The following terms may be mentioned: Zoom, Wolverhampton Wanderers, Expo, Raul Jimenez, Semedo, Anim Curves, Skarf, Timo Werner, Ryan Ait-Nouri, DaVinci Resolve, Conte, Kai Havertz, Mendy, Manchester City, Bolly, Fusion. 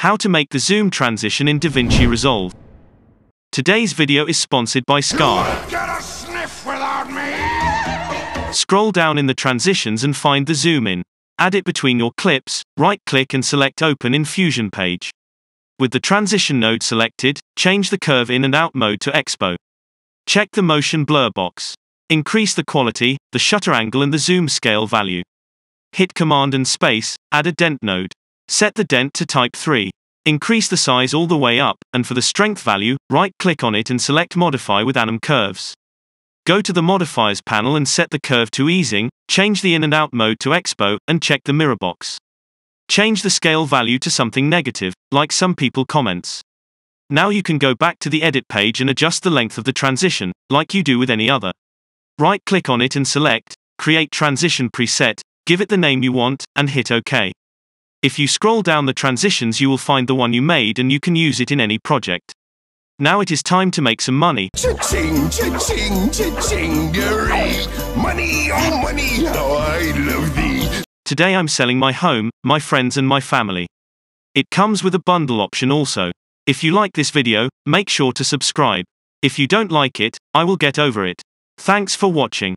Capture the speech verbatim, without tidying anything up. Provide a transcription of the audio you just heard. How to make the zoom transition in DaVinci Resolve. Today's video is sponsored by Skarf. Get a sniff without me. Scroll down in the transitions and find the zoom in. Add it between your clips, right-click and select Open in Fusion page. With the transition node selected, change the curve in and out mode to Expo. Check the motion blur box. Increase the quality, the shutter angle and the zoom scale value. Hit Command and Space, add a dent node. Set the dent to type three. Increase the size all the way up, and for the strength value, right-click on it and select Modify with Anim Curves. Go to the Modifiers panel and set the curve to Easing, change the in and out mode to Expo, and check the mirror box. Change the scale value to something negative, like some people comments. Now you can go back to the edit page and adjust the length of the transition, like you do with any other. Right-click on it and select, Create Transition Preset, give it the name you want, and hit OK. If you scroll down the transitions you will find the one you made and you can use it in any project. Now it is time to make some money. Cha-ching, cha-ching, cha-ching, hooray! Money, oh money, how I love thee. Today I'm selling my home, my friends and my family. It comes with a bundle option also. If you like this video, make sure to subscribe. If you don't like it, I will get over it. Thanks for watching.